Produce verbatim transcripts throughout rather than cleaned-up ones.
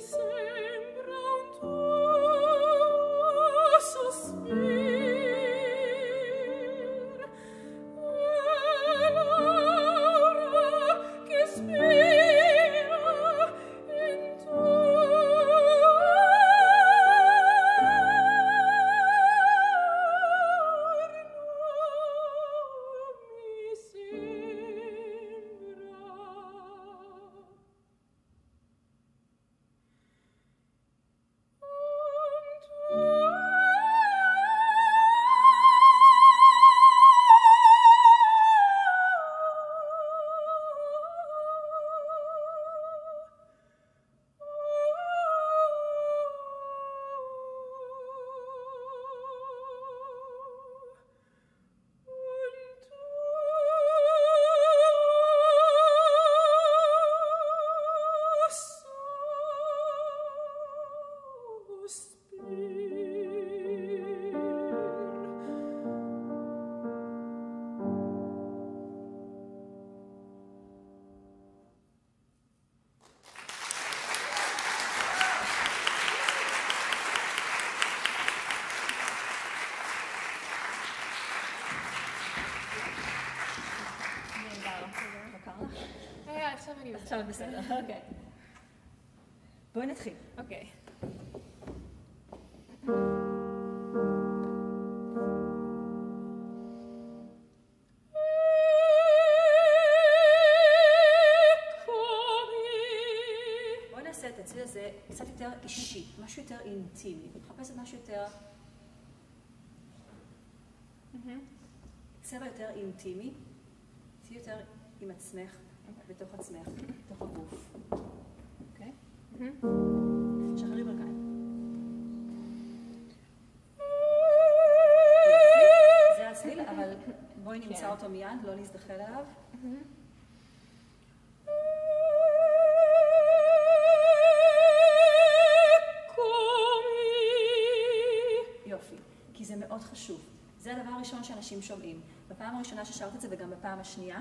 Sembra un tuo עכשיו בסדר, אוקיי. בואי נתחיל. אוקיי. בואי נעשה את הצליל הזה קצת יותר אישי, משהו יותר אינטימי. מחפשת משהו יותר... צבע יותר אינטימי, תהיי יותר עם עצמך, בתוך עצמך, בתוך הגוף. אוקיי? שחררי ברכיים. יופי, זה הצליל, אבל בואי נמצא אותו מיד, לא להזדחל עליו. יופי, כי זה מאוד חשוב. זה הדבר הראשון שאנשים שומעים. בפעם הראשונה ששרת את זה, וגם בפעם השנייה,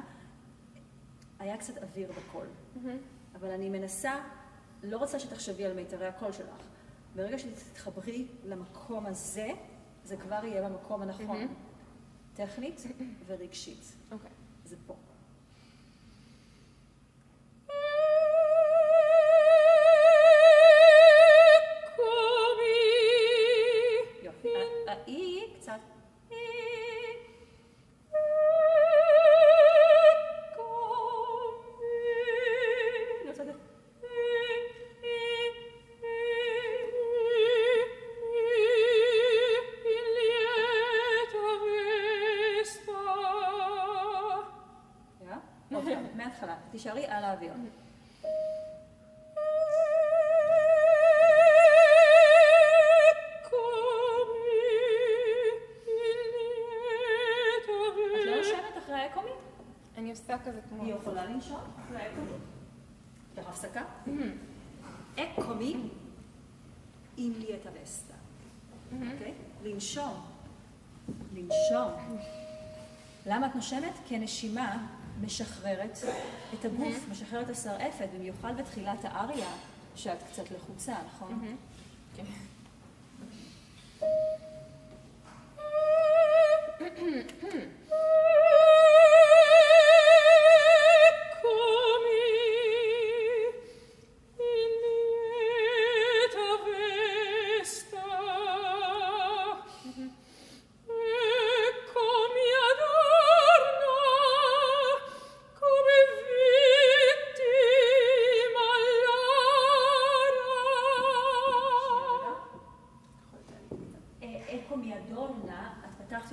היה קצת אוויר בקול. אבל אני מנסה, לא רוצה שתחשבי על מיתרי הקול שלך. ברגע שתתחברי למקום הזה, זה כבר יהיה במקום הנכון. טכנית ורגשית. זה פה. מההתחלה, תישארי על האוויר. את לא נושמת אחרי האקומי? אני עושה כזה כמו... היא יכולה לנשום אחרי האקומי? תוך הפסקה? אקומי, אם לי את הווסטה. אוקיי? לנשום. לנשום. למה את נושמת? כי הנשימה משחררת את הגוף, משחררת השרעפת, במיוחד בתחילת האריה, שאת קצת לחוצה, נכון? כן.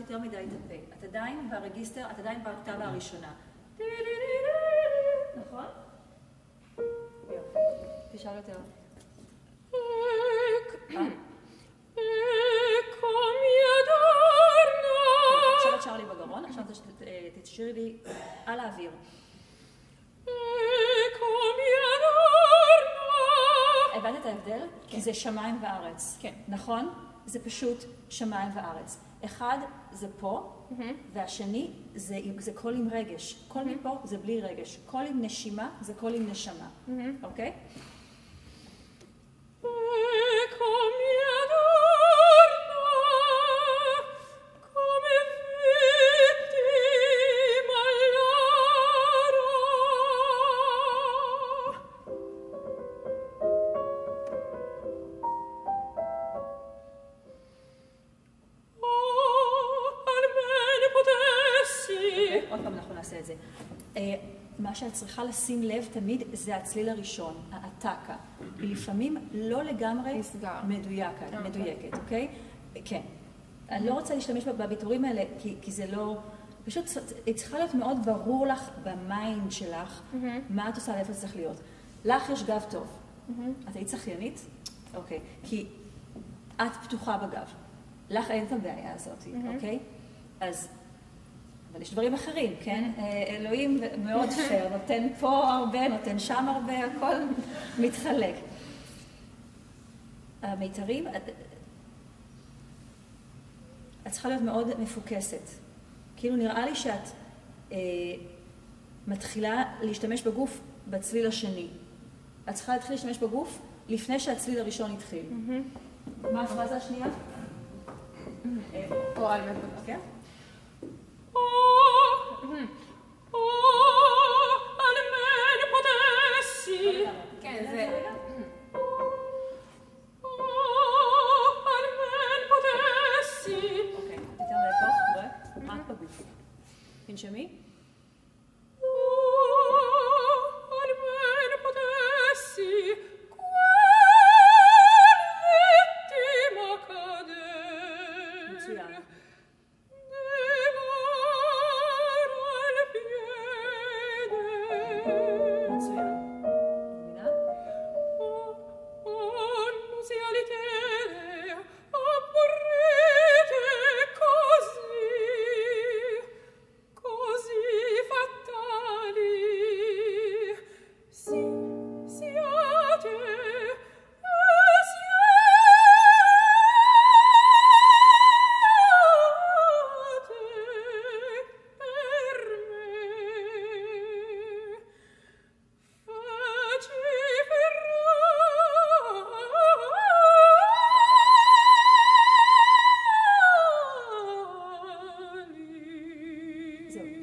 יותר מדי את הפה. את עדיין ברגיסטר, את עדיין באוקטבה הראשונה. נכון? תשאל יותר. עכשיו את שר לי בגרון, עכשיו תשאירי לי על האוויר. הבנת את ההבדל? כי זה שמיים וארץ. נכון? זה פשוט שמיים וארץ. אחד זה פה, והשני זה קול עם רגש. קול מפה זה בלי רגש. קול עם נשימה זה קול עם נשמה. אוקיי? מה שאת צריכה לשים לב תמיד זה הצליל הראשון, העתקה. היא לפעמים לא לגמרי מדויקת, אוקיי? כן. אני לא רוצה להשתמש בביטורים האלה, כי זה לא... פשוט צריכה להיות מאוד ברור לך במיינד שלך מה את עושה, לאיפה צריך להיות. לך יש גב טוב. את היית שחיינית? אוקיי. כי את פתוחה בגב. לך אין את הבעיה הזאת, אוקיי? אז... אבל יש דברים אחרים, כן? אלוהים מאוד פייר, נותן פה הרבה, נותן שם הרבה, הכל מתחלק. המיתרים, את צריכה להיות מאוד מפוקסת. כאילו נראה לי שאת מתחילה להשתמש בגוף בצליל השני. את צריכה להתחיל להשתמש בגוף לפני שהצליל הראשון התחיל. מה הפרזה השנייה? פה על מפוקסת. כן? או, או, על מן פודס תנשמי.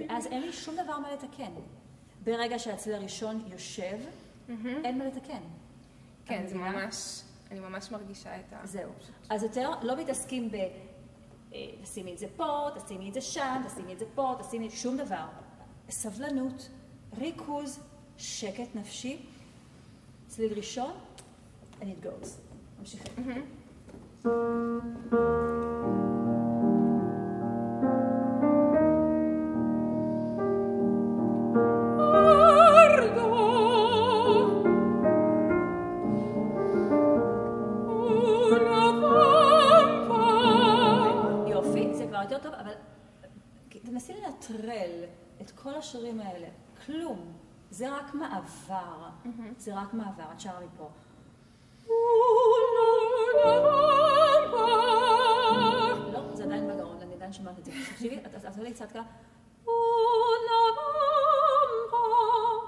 אז אין לי שום דבר מה לתקן. ברגע שהצליל הראשון יושב, אין מה לתקן. כן, זה ממש, אני ממש מרגישה את ה... זהו. אז יותר לא מתעסקים ב... תשימי את זה פה, תשימי את זה שם, תשימי את זה פה, תשימי... שום דבר. סבלנות, ריכוז, שקט נפשי. צליל ראשון, and it goes. ממשיכים. השירים האלה, כלום, זה רק מעבר, זה רק מעבר, את שרה מפה. לא, זה עדיין בגרון, אני עדיין שמעת את זה. תקשיבי, את עושה לי קצת ככה,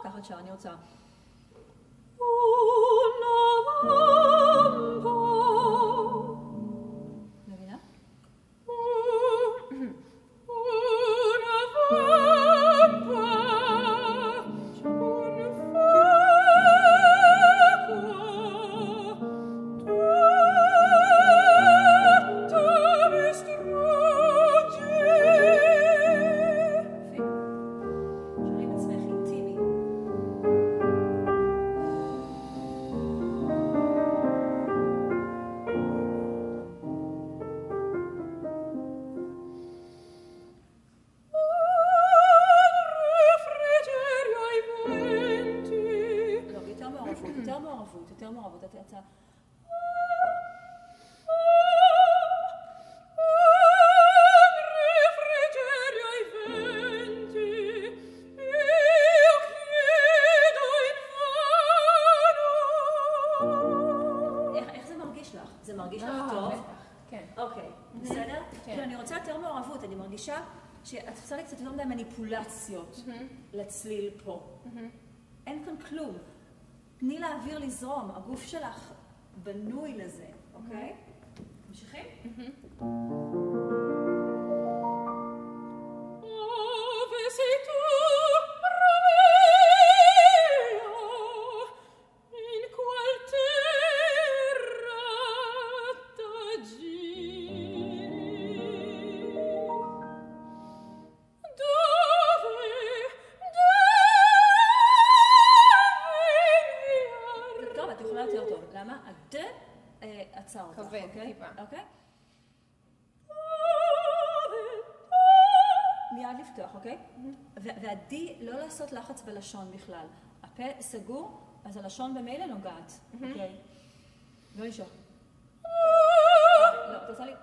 ככה את שרה, אני רוצה. מבינה? שאת עושה לי קצת יותר מדי מניפולציות לצליל פה. אין כאן כלום. תני לאוויר לזרום, הגוף שלך בנוי לזה, אוקיי? ממשיכים? אוקיי? מיד לפתוח, אוקיי? והדי לא לעשות לחץ בלשון בכלל. הפה סגור, אז הלשון במילא נוגעת, אוקיי? לא נשאר. לא, אתה עושה לי...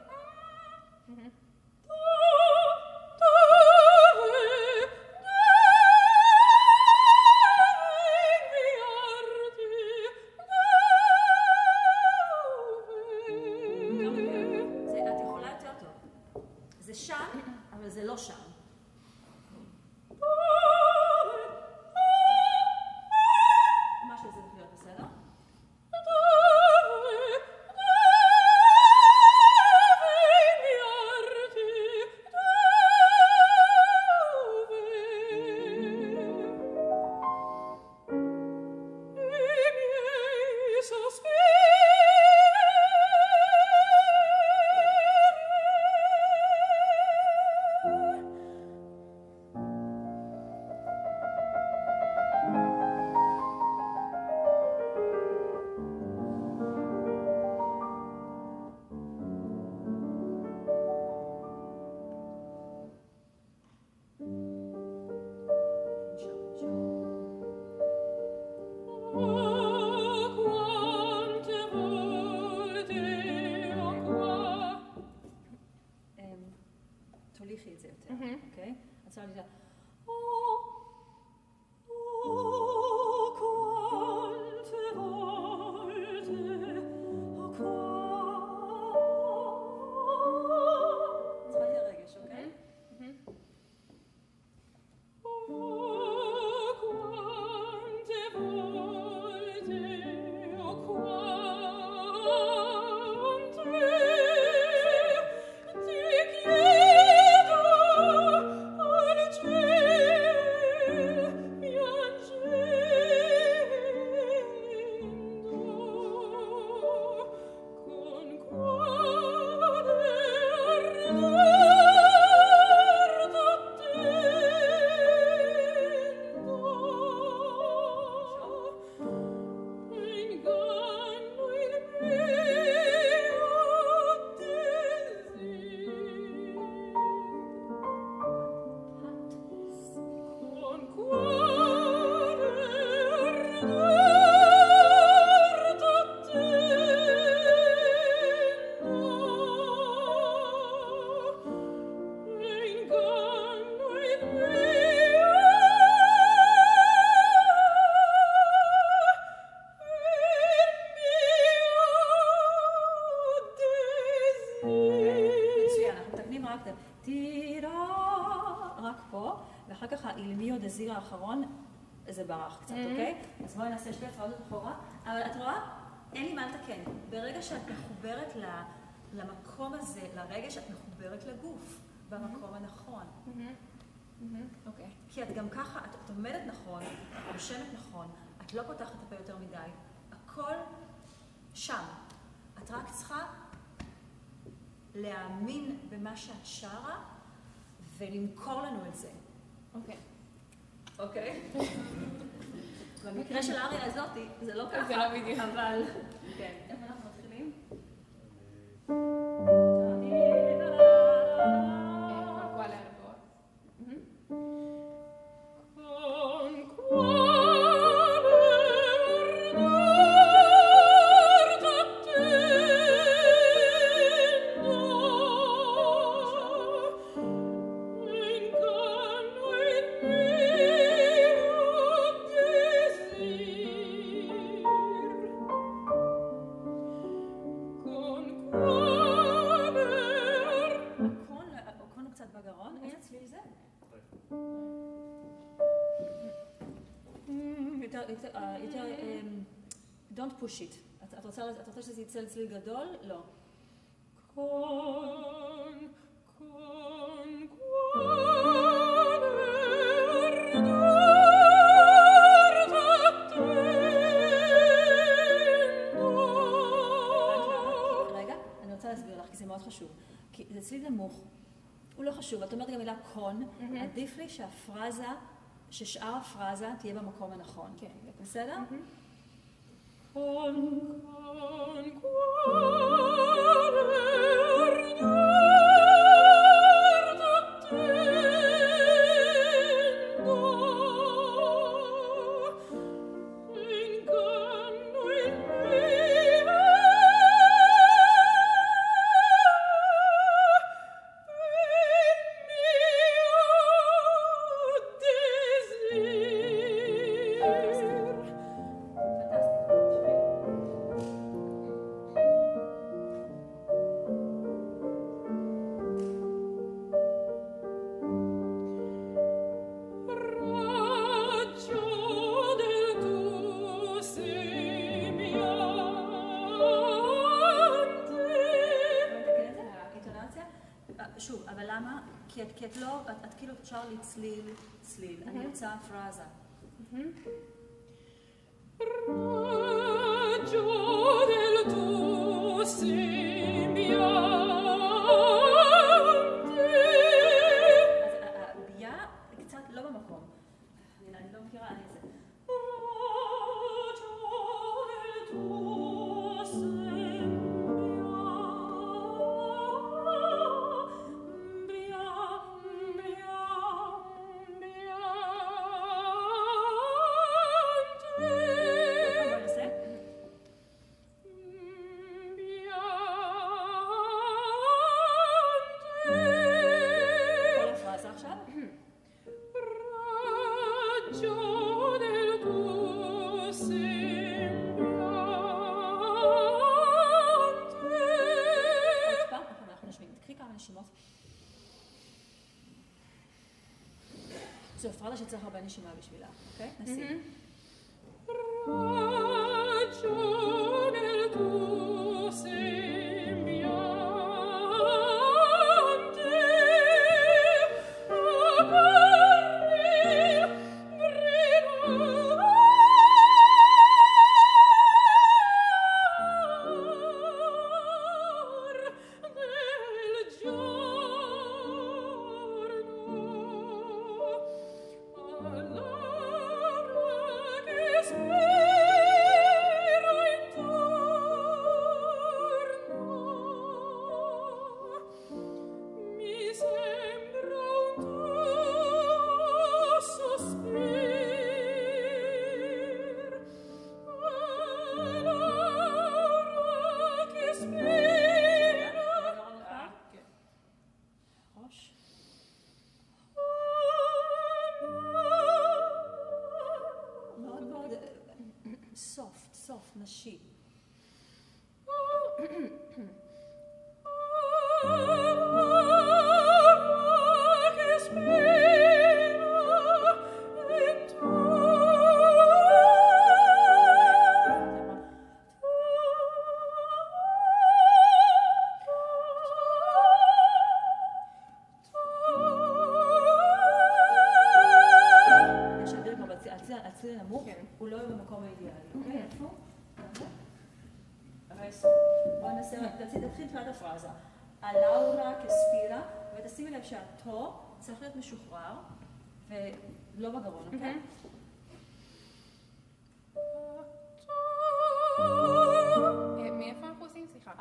את זה יותר, אוקיי? אז אני יודעת, הזיר האחרון, זה ברח קצת, אוקיי? אז בואי נעשה שתי הפרדות אחורה, אבל את רואה, אין לי מה לתקן. ברגע שאת מחוברת למקום הזה, לרגע שאת מחוברת לגוף, במקום הנכון. אוקיי. כי את גם ככה, את עומדת נכון, את נושמת נכון, את לא פותחת את הפה יותר מדי, הכל שם. את רק צריכה להאמין במה שאת שרה, ולמכור לנו את זה. אוקיי. אוקיי? במקרה של אריה הזאתי, זה לא ככה, אבל... כן. איפה אנחנו מתחילים? את רוצה שזה יצא לצליל גדול? לא. קון, קון, קון. רגע, אני רוצה להסביר לך, כי זה מאוד חשוב. כי זה צליל נמוך. הוא לא חשוב. את אומרת גם מילה קון, עדיף לי שהפרזה, ששאר הפרזה תהיה במקום הנכון. כן. בסדר? Con, con, cuore, כי את לא, את כאילו אפשר לי צליל, צליל. אני רוצה פרזה. הבייה קצת לא במקום. אני לא מכירה, אני זה. כמה נשימות. זו הפרדה שצריך הרבה נשימה בשבילה, אוקיי? נשים. נשי. הצליל נמוך, הוא לא יהיה במקום האידיאלי. אוקיי, יפה? בוא נעשה, תתחיל תחילת הפרזה. הלאורה כספירה, ותשימי לב שהתו צריך להיות משוחרר ולא בגרון, אוקיי? מאיפה אנחנו עושים? סליחה.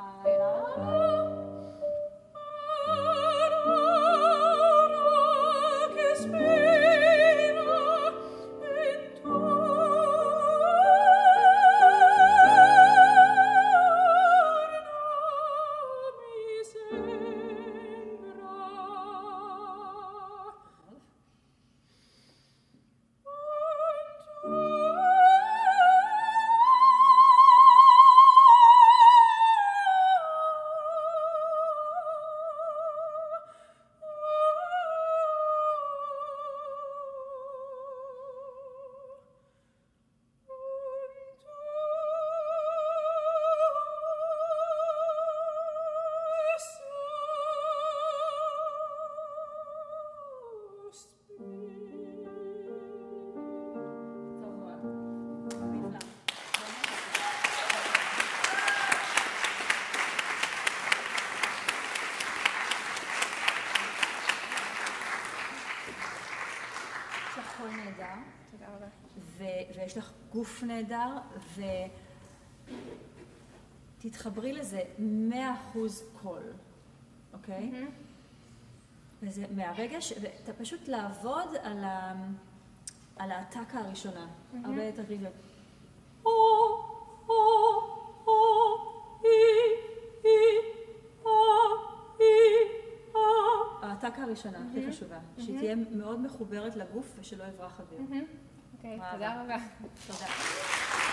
נהדר, תודה רבה. ויש לך גוף נהדר, ותתחברי לזה מאה אחוז קול, אוקיי? וזה מהרגש, ואתה פשוט לעבוד על ההטקה הראשונה, הרבה יותר רגע. ההטקה הראשונה, הכי חשובה, שהיא תהיה מאוד מחוברת לגוף ושלא יברח אוויר. אוקיי, תודה רבה. תודה.